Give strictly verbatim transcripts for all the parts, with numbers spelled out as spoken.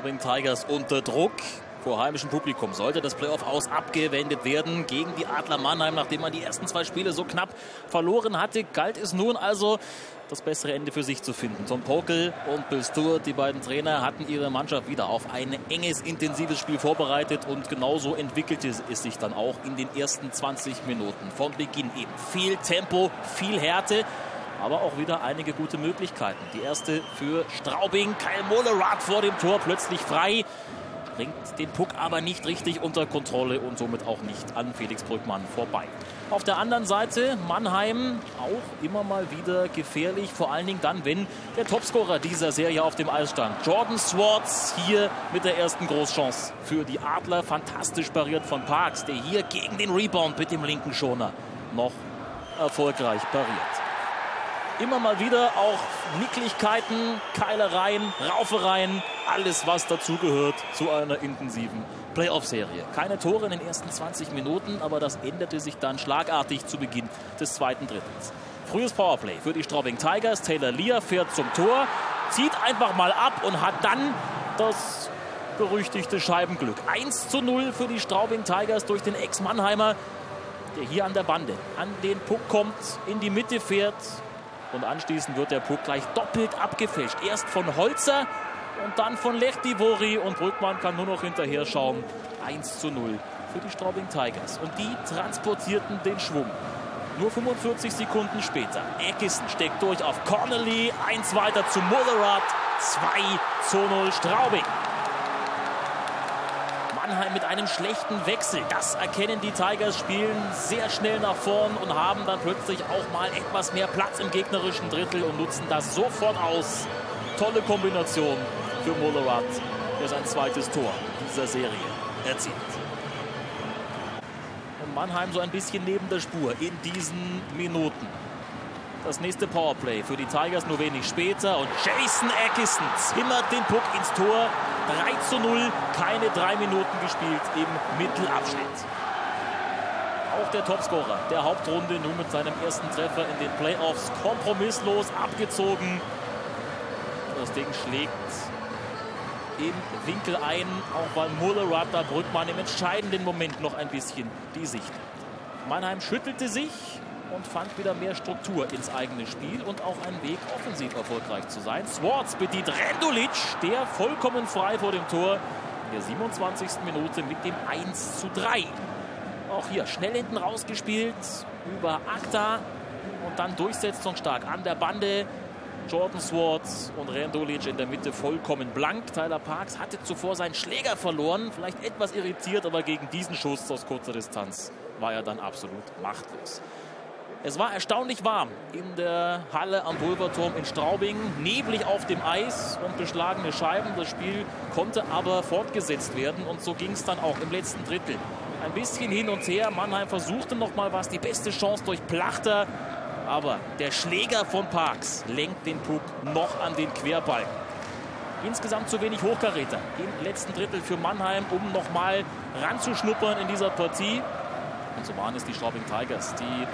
Straubing Tigers unter Druck. Vor heimischem Publikum sollte das Playoff aus abgewendet werden gegen die Adler Mannheim. Nachdem man die ersten zwei Spiele so knapp verloren hatte, galt es nun also, das bessere Ende für sich zu finden. Tom Pockel und Bill Stewart, die beiden Trainer, hatten ihre Mannschaft wieder auf ein enges, intensives Spiel vorbereitet. Und genauso entwickelte es sich dann auch in den ersten zwanzig Minuten. Von Beginn eben viel Tempo, viel Härte, aber auch wieder einige gute Möglichkeiten. Die erste für Straubing, Kael Moller vor dem Tor, plötzlich frei. Bringt den Puck aber nicht richtig unter Kontrolle und somit auch nicht an Felix Brückmann vorbei. Auf der anderen Seite Mannheim auch immer mal wieder gefährlich, vor allen Dingen dann, wenn der Topscorer dieser Serie auf dem Eis stand. Jordan Swartz hier mit der ersten Großchance für die Adler, fantastisch pariert von Parks, der hier gegen den Rebound mit dem linken Schoner noch erfolgreich pariert. Immer mal wieder auch Nicklichkeiten, Keilereien, Raufereien, alles was dazugehört zu einer intensiven Playoff-Serie. Keine Tore in den ersten zwanzig Minuten, aber das änderte sich dann schlagartig zu Beginn des zweiten Drittels. Frühes Powerplay für die Straubing Tigers. Taylor Lier fährt zum Tor, zieht einfach mal ab und hat dann das berüchtigte Scheibenglück. eins zu null für die Straubing Tigers durch den Ex-Mannheimer, der hier an der Bande an den Puck kommt, in die Mitte fährt. Und anschließend wird der Puck gleich doppelt abgefälscht. Erst von Holzer und dann von Lechtivori. Und Brückmann kann nur noch hinterher schauen. eins zu null für die Straubing Tigers. Und die transportierten den Schwung. Nur fünfundvierzig Sekunden später. Eggisen steckt durch auf Connolly. Eins weiter zu Muller. zwei zu null Straubing. Mannheim mit einem schlechten Wechsel. Das erkennen die Tigers, spielen sehr schnell nach vorn und haben dann plötzlich auch mal etwas mehr Platz im gegnerischen Drittel und nutzen das sofort aus. Tolle Kombination für Muller, der sein zweites Tor dieser Serie erzielt. Und Mannheim so ein bisschen neben der Spur in diesen Minuten. Das nächste Powerplay für die Tigers nur wenig später. Und Jason Eckelston zimmert den Puck ins Tor. drei zu null, keine drei Minuten gespielt im Mittelabschnitt. Auch der Topscorer der Hauptrunde nun mit seinem ersten Treffer in den Playoffs kompromisslos abgezogen. Das Ding schlägt im Winkel ein, auch weil Muller da Brückmann im entscheidenden Moment noch ein bisschen die Sicht. Mannheim schüttelte sich und fand wieder mehr Struktur ins eigene Spiel und auch einen Weg, offensiv erfolgreich zu sein. Swartz bedient Rendulic, der vollkommen frei vor dem Tor in der siebenundzwanzigsten Minute mit dem eins zu drei. Auch hier schnell hinten rausgespielt über Akta und dann durchsetzungsstark an der Bande. Jordan Swartz und Rendulic in der Mitte vollkommen blank. Tyler Parks hatte zuvor seinen Schläger verloren, vielleicht etwas irritiert, aber gegen diesen Schuss aus kurzer Distanz war er dann absolut machtlos. Es war erstaunlich warm in der Halle am Pulverturm in Straubing, neblig auf dem Eis und beschlagene Scheiben. Das Spiel konnte aber fortgesetzt werden und so ging es dann auch im letzten Drittel. Ein bisschen hin und her, Mannheim versuchte noch mal was, die beste Chance durch Plachter, aber der Schläger von Parks lenkt den Puck noch an den Querbalken. Insgesamt zu wenig Hochkaräter im letzten Drittel für Mannheim, um noch mal ranzuschnuppern in dieser Partie. Und so waren es die Straubing Tigers, die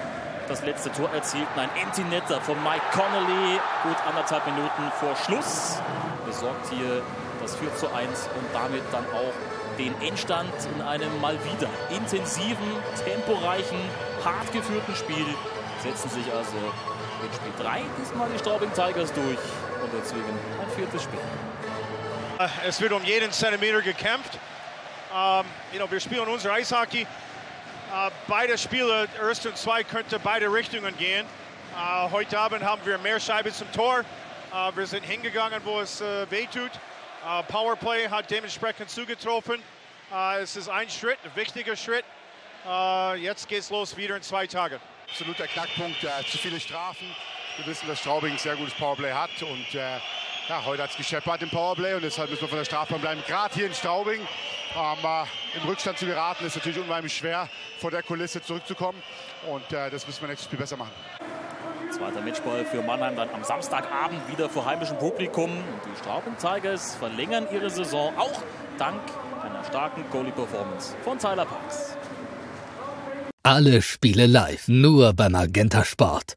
das letzte Tor erzielten. Ein Empty Netter von Mike Connolly, gut anderthalb Minuten vor Schluss. Besorgt hier das vier zu eins und damit dann auch den Endstand in einem mal wieder intensiven, temporeichen, hart geführten Spiel. Setzen sich also in Spiel drei diesmal die Straubing Tigers durch und erzwingen ein viertes Spiel. Es wird um jeden Zentimeter gekämpft. Ähm, you know, wir spielen unser Eishockey. Uh, beide Spiele, erst und zwei, könnte beide Richtungen gehen. Uh, heute Abend haben wir mehr Scheiben zum Tor. Uh, wir sind hingegangen, wo es uh, wehtut. Uh, Powerplay hat dementsprechend zugetroffen. Uh, es ist ein Schritt, ein wichtiger Schritt. Uh, jetzt geht's los, wieder in zwei Tagen. Absoluter Knackpunkt, äh, zu viele Strafen. Wir wissen, dass Straubing ein sehr gutes Powerplay hat. Und äh, ja, heute hat es gescheppert im Powerplay und deshalb müssen wir von der Strafbahn bleiben. Gerade hier in Straubing. Ähm, im Rückstand zu geraten, ist natürlich unheimlich schwer, vor der Kulisse zurückzukommen. Und äh, das müssen wir nächstes Spiel besser machen. Zweiter Matchball für Mannheim dann am Samstagabend wieder vor heimischem Publikum. Und die Straubing Tigers verlängern ihre Saison auch dank einer starken Goalie-Performance von Tyler Parks. Alle Spiele live, nur bei MagentaSport.